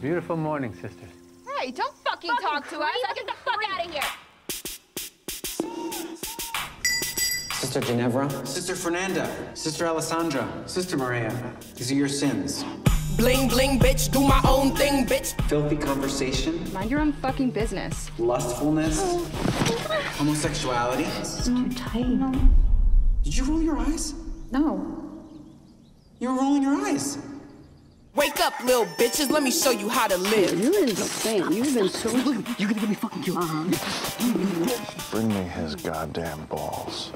Beautiful morning, sisters. Hey, don't fucking talk to us. I'll get the fuck out of here. Sister Ginevra. Sister Fernanda. Sister Alessandra. Sister Maria. These are your sins. Bling, bling, bitch. Do my own thing, bitch. Filthy conversation. Mind your own fucking business. Lustfulness. Homosexuality. This is too tight. No. Did you roll your eyes? No. You were rolling your eyes. Wake up, little bitches. Let me show you how to live. You're insane. You've been so... Look, you're gonna get me fucking killed. Bring me his goddamn balls.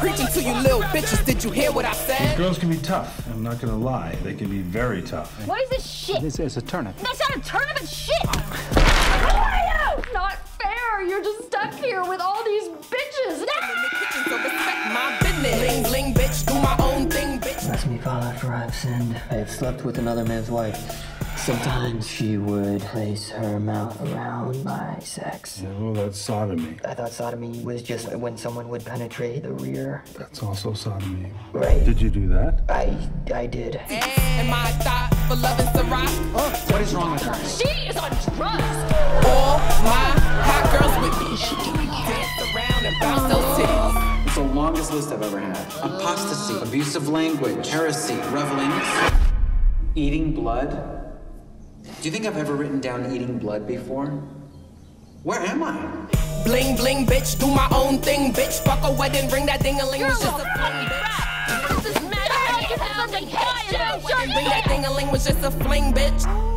Preaching to you little bitches. Did you hear what I said? These girls can be tough. I'm not gonna lie. They can be very tough. What is this shit? This is a turnip. That's not a turnip, it's shit! Who are you? Not fair. You're just stuck here with all these bitches. No! I'm in the kitchen, so respect my business. Bling, bling, bitch. Do my own thing, bitch. Let me follow for I've sinned. I have slept with another man's wife. Sometimes she would place her mouth around my sex. Yeah, well, that's sodomy. I thought sodomy was just when someone would penetrate the rear. That's also sodomy. Right. Did you do that? I did. And my thought for loving Sarah. Oh, what is wrong with her? She is on drugs. All my hot girls with me. She doing dance around and bounce those titties. It's the longest list I've ever had. Apostasy, abusive language, heresy, revelings, eating blood. Do you think I've ever written down eating blood before? Where am I? Bling, bling, bitch, do my own thing, bitch. Fuck a wedding, ring that ding-a-ling. You're just a fucking bitch. This is mad. Bring that ding-a-ling was just a fling, bitch.